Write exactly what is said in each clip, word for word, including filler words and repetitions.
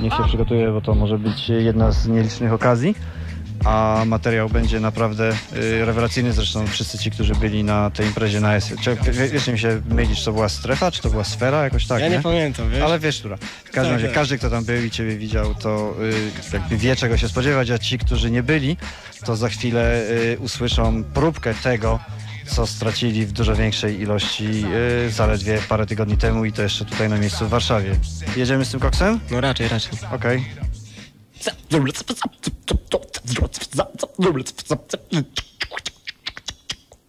Niech się przygotuje, bo to może być jedna z nielicznych okazji. A materiał będzie naprawdę y, rewelacyjny, zresztą wszyscy ci, którzy byli na tej imprezie na Esy. Wiesz, mi się mylisz, czy to była strefa, czy to była sfera, jakoś tak, Ja nie, nie? pamiętam, wiesz? Ale wiesz, która. W każdym razie, każdy, kto tam był i ciebie widział, to y, jakby wie, czego się spodziewać, a ci, którzy nie byli, to za chwilę y, usłyszą próbkę tego, co stracili w dużo większej ilości y, zaledwie parę tygodni temu i to jeszcze tutaj na miejscu w Warszawie. Jedziemy z tym koksem? No raczej, raczej. Okej. Okay.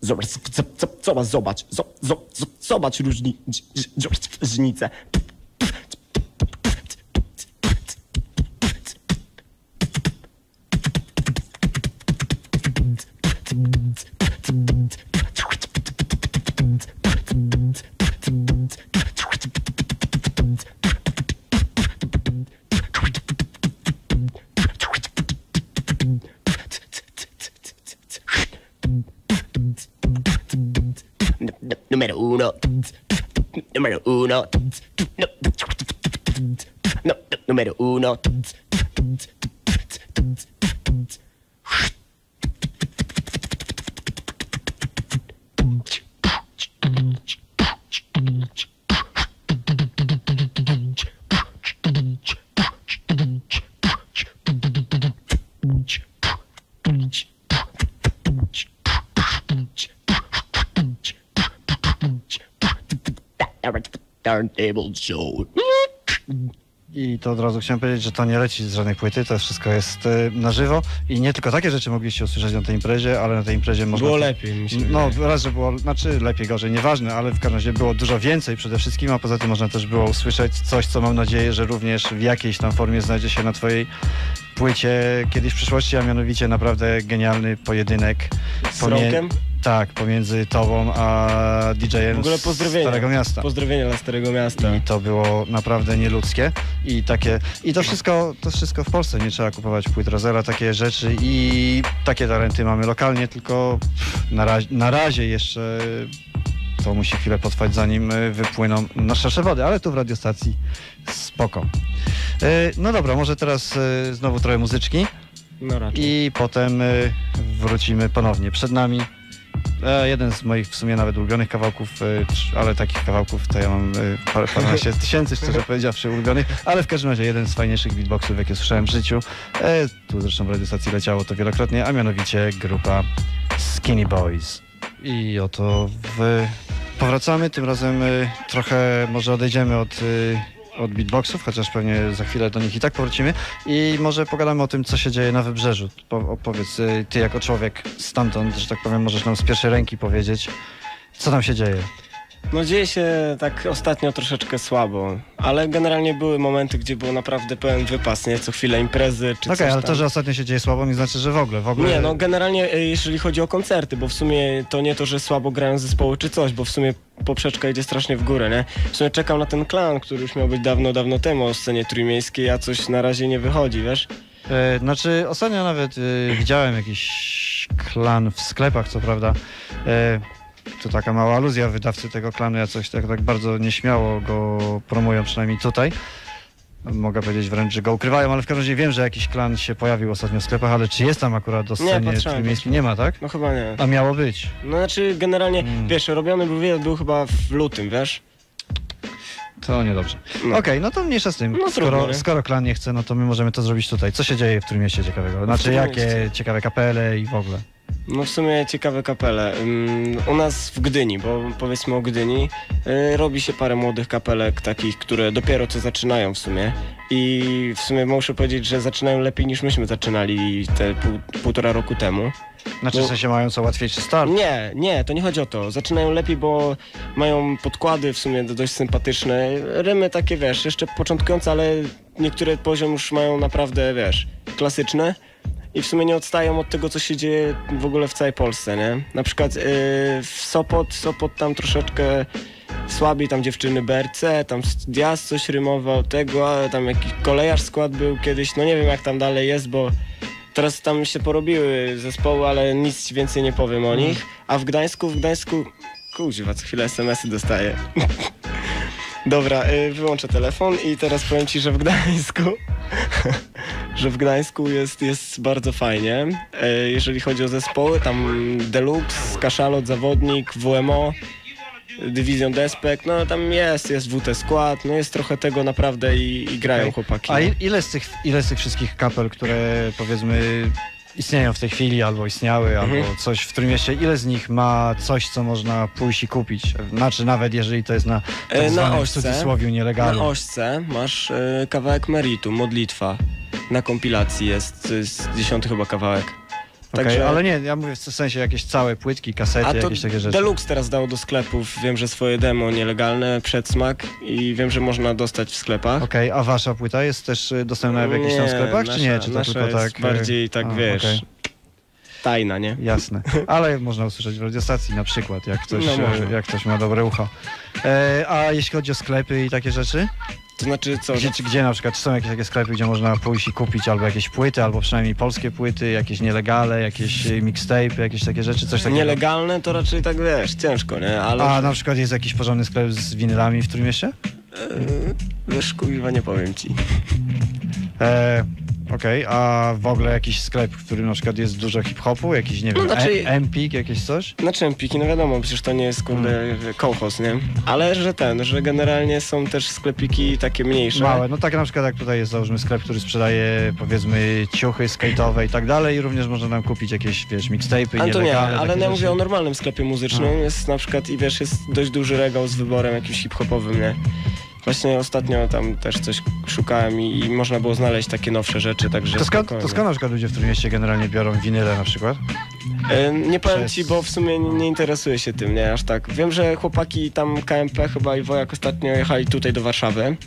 Zobacz, zobacz, zobacz różnicę. Numero uno, numero uno, no, numero uno. I to od razu chciałem powiedzieć, że to nie leci z żadnej płyty, to wszystko jest y, na żywo i nie tylko takie rzeczy mogliście usłyszeć na tej imprezie, ale na tej imprezie można... Było lepiej, myślę. No, raz, że było, znaczy lepiej, gorzej, nieważne, ale w każdym razie było dużo więcej przede wszystkim, a poza tym można też było usłyszeć coś, co mam nadzieję, że również w jakiejś tam formie znajdzie się na twojej płycie kiedyś w przyszłości, a mianowicie naprawdę genialny pojedynek... Z Rokiem? Tak, pomiędzy tobą a D J-em Starego Miasta. Pozdrowienia dla Starego Miasta. I to było naprawdę nieludzkie. I takie, i to wszystko, to wszystko w Polsce. Nie trzeba kupować płyt Rozera, takie rzeczy i takie talenty mamy lokalnie, tylko na, raz, na razie jeszcze to musi chwilę potrwać, zanim wypłyną na szersze wody, ale tu w radiostacji spoko. No dobra, może teraz znowu trochę muzyczki. No raczej. I potem wrócimy ponownie. Przed nami jeden z moich w sumie nawet ulubionych kawałków, ale takich kawałków to ja mam parę, paręnaście tysięcy, szczerze powiedziawszy, ulubionych, ale w każdym razie jeden z fajniejszych beatboxów, jakie słyszałem w życiu. Tu zresztą w radiostacji leciało to wielokrotnie, a mianowicie grupa Skinny Boys. I oto w... powracamy, tym razem trochę może odejdziemy od... od beatboxów, chociaż pewnie za chwilę do nich i tak powrócimy i może pogadamy o tym, co się dzieje na Wybrzeżu. Opowiedz, ty jako człowiek stamtąd, że tak powiem, możesz nam z pierwszej ręki powiedzieć, co tam się dzieje. No dzieje się tak ostatnio troszeczkę słabo, ale generalnie były momenty, gdzie był naprawdę pełen wypas, nie? Co chwilę imprezy czy okay, coś tam. Okej, ale to, że ostatnio się dzieje słabo, nie znaczy, że w ogóle, w ogóle... Nie, no generalnie jeżeli chodzi o koncerty, bo w sumie to nie to, że słabo grają zespoły czy coś, bo w sumie poprzeczka idzie strasznie w górę, nie? W sumie czekam na ten klan, który już miał być dawno, dawno temu o scenie trójmiejskiej, a coś na razie nie wychodzi, wiesz? Yy, znaczy ostatnio nawet yy, widziałem jakiś klan w sklepach, co prawda... Yy. To taka mała aluzja wydawcy tego klanu, ja coś tak, tak bardzo nieśmiało go promują, przynajmniej tutaj. Mogę powiedzieć wręcz, że go ukrywają, ale w każdym razie wiem, że jakiś klan się pojawił ostatnio w sklepach, ale czy jest tam akurat do sceny trójmiejskiej? Nie ma, tak? No chyba nie. A miało być. No znaczy generalnie, hmm. wiesz, robiony był, był chyba w lutym, wiesz? To niedobrze. No. Okej, okay, no to mniejsza z tym. No, skoro, skoro klan nie chce, no to my możemy to zrobić tutaj. Co się dzieje w Trójmieście ciekawego? Znaczy jakie ciekawe kapele i w ogóle? No w sumie ciekawe kapele. Um, u nas w Gdyni, bo powiedzmy o Gdyni, y, robi się parę młodych kapelek takich, które dopiero co zaczynają w sumie. I w sumie muszę powiedzieć, że zaczynają lepiej niż myśmy zaczynali te pół, półtora roku temu. Znaczy w sensie mają co łatwiejszy start? Nie, nie, to nie chodzi o to. Zaczynają lepiej, bo mają podkłady w sumie dość sympatyczne. Rymy takie, wiesz, jeszcze początkujące, ale niektóre poziom już mają naprawdę, wiesz, klasyczne. I w sumie nie odstają od tego, co się dzieje w ogóle w całej Polsce, nie? Na przykład yy, w Sopot, Sopot tam troszeczkę słabi, tam dziewczyny B R C, tam Diaz coś rymował, tego, a tam jakiś kolejarz skład był kiedyś, no nie wiem jak tam dalej jest, bo teraz tam się porobiły zespoły, ale nic więcej nie powiem o nich. A w Gdańsku, w Gdańsku, kurwa, co chwilę smsy dostaję. Dobra, wyłączę telefon i teraz powiem ci, że w Gdańsku że w Gdańsku jest, jest bardzo fajnie. Jeżeli chodzi o zespoły, tam Deluxe, Kaszalot, Zawodnik, W M O, Dywizją Despek, no tam jest, jest W T skład, no jest trochę tego naprawdę i, i grają okay. chłopaki. A no. ile, z tych, ile z tych wszystkich kapel, które powiedzmy istnieją w tej chwili, albo istniały, mhm. albo coś w którym mieście, ile z nich ma coś, co można pójść i kupić? Znaczy nawet jeżeli to jest na tak zwanym w cudzysłowie nielegalnym. Na Ośce masz y, kawałek Meritu, Modlitwa, na kompilacji jest, jest dziesiąty chyba kawałek. Okay, także... Ale nie, ja mówię w sensie jakieś całe płytki, kasety, a jakieś takie rzeczy. Deluxe teraz dał do sklepów, wiem, że swoje demo nielegalne, przedsmak i wiem, że można dostać w sklepach. Okej, okay, a wasza płyta jest też dostępna w jakichś nie, tam sklepach, nasza, czy nie? Czy to tylko jest tak... bardziej tak, a, wiesz, okay. tajna, nie? Jasne, ale można usłyszeć w radiostacji na przykład, jak ktoś, no jak ktoś ma dobre ucho. E, a jeśli chodzi o sklepy i takie rzeczy? To znaczy co? Gdzie, gdzie na przykład, czy są jakieś takie sklepy, gdzie można pójść i kupić albo jakieś płyty, albo przynajmniej polskie płyty, jakieś nielegale, jakieś mixtape, jakieś takie rzeczy, coś takiego? Nielegalne to raczej tak, wiesz, ciężko, nie? Ale... A na przykład jest jakiś porządny sklep z winylami w Trójmieście? Eee, wiesz, kurwa, nie powiem ci. Eee... Okej, okay, a w ogóle jakiś sklep, w którym na przykład jest dużo hip-hopu, jakiś, nie wiem, no, znaczy, Empik, jakieś coś? Znaczy Empiki, no wiadomo, przecież to nie jest, kurde, kołchos, nie? Ale że ten, że generalnie są też sklepiki takie mniejsze. Małe, no tak na przykład jak tutaj jest, załóżmy, sklep, który sprzedaje, powiedzmy, ciuchy skate'owe i tak dalej i również można tam kupić jakieś, wiesz, mixtape'y, ale to nie, ale nie mówię o normalnym sklepie muzycznym, a. jest na przykład, i wiesz, jest dość duży regał z wyborem jakimś hip-hopowym, nie? Właśnie ostatnio tam też coś szukałem i, i można było znaleźć takie nowsze rzeczy, także... To skąd na przykład ludzie w Trójmieście generalnie biorą winyle na przykład? E, nie powiem Przez... ci, bo w sumie nie, nie interesuję się tym, nie aż tak. Wiem, że chłopaki tam K M P chyba i Wojak ostatnio jechali tutaj do Warszawy,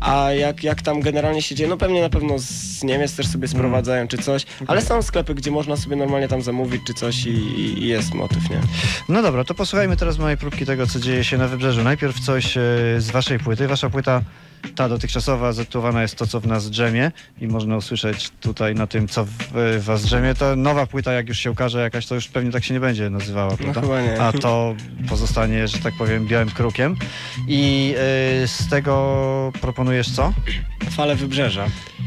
a jak, jak tam generalnie się dzieje, no pewnie na pewno z Niemiec też sobie sprowadzają mm. czy coś, okay. ale są sklepy, gdzie można sobie normalnie tam zamówić czy coś i, i, i jest motyw, nie? No dobra, to posłuchajmy teraz mojej próbki tego, co dzieje się na Wybrzeżu. Najpierw coś e, z waszej płyty. Wasza płyta, ta dotychczasowa, zatytułowana jest To, co w nas drzemie i można usłyszeć tutaj na tym, co w, w was drzemie. To nowa płyta, jak już się ukaże jakaś, to już pewnie tak się nie będzie nazywała, prawda? No, chyba nie. A to pozostanie, że tak powiem, białym krukiem. I yy, z tego proponujesz co? Fale Wybrzeża.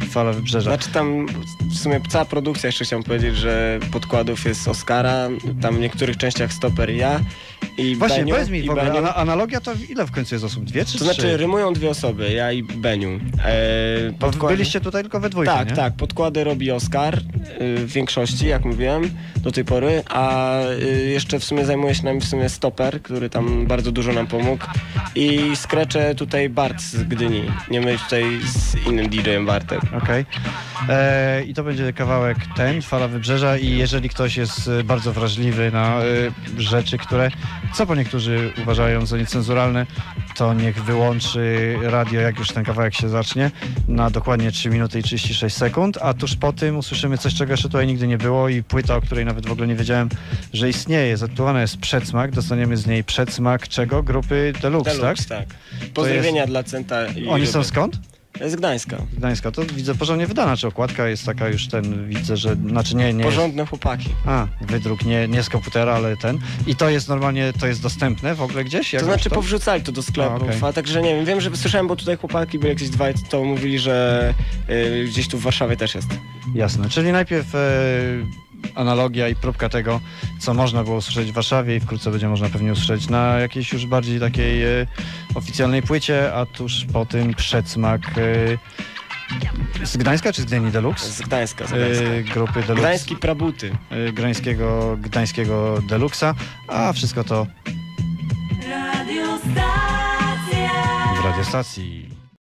Fale Wybrzeża. Znaczy tam w sumie cała produkcja, jeszcze chciałem powiedzieć, że podkładów jest Oscara, tam w niektórych częściach Stopper i ja. I Właśnie, Beniu, powiedz mi, w ogóle, Beniu... analogia to ile w końcu jest osób? Dwie czy trzy? To znaczy rymują dwie osoby, ja i Beniu. E, podkłady... Byliście tutaj tylko we dwójkę, Tak, nie? tak. Podkłady robi Oscar y, w większości, jak mówiłem, do tej pory, a y, jeszcze w sumie zajmuje się nami w sumie Stopper, który tam bardzo dużo nam pomógł i skrecze tutaj Bart z Gdyni, nie my tutaj z innym D J-em Bartem. Okej. Okay. I to będzie kawałek ten, Fala Wybrzeża i jeżeli ktoś jest bardzo wrażliwy na y, rzeczy, które... co po niektórzy uważają za niecenzuralne, to niech wyłączy radio, jak już ten kawałek się zacznie, na dokładnie trzy minuty i trzydzieści sześć sekund, a tuż po tym usłyszymy coś, czego jeszcze tutaj nigdy nie było i płyta, o której nawet w ogóle nie wiedziałem, że istnieje. Zatytułowana jest Przedsmak, dostaniemy z niej przedsmak czego? Grupy Deluxe, Deluxe tak? tak. Pozdrowienia jest... dla Centa i Oni są skąd? Z Gdańska. Gdańska, to widzę porządnie wydana, czy okładka jest taka już ten, widzę, że, znaczy nie, nie Porządne jest... chłopaki. A, wydruk nie, nie z komputera, ale ten. I to jest normalnie, to jest dostępne w ogóle gdzieś? To znaczy to? powrzucali to do sklepów, a, okay. a także nie wiem, wiem, że słyszałem, bo tutaj chłopaki byli jakieś dwaj, to mówili, że y, gdzieś tu w Warszawie też jest. Jasne, czyli najpierw... Y... analogia i próbka tego, co można było usłyszeć w Warszawie i wkrótce będzie można pewnie usłyszeć na jakiejś już bardziej takiej e, oficjalnej płycie, a tuż po tym przedsmak e, z Gdańska czy z Gdyni Deluxe? Z Gdańska, z Gdańska. E, grupy Deluxe. Gdański Prabuty. E, gdańskiego, gdańskiego Deluxa, a wszystko to w radiostacji.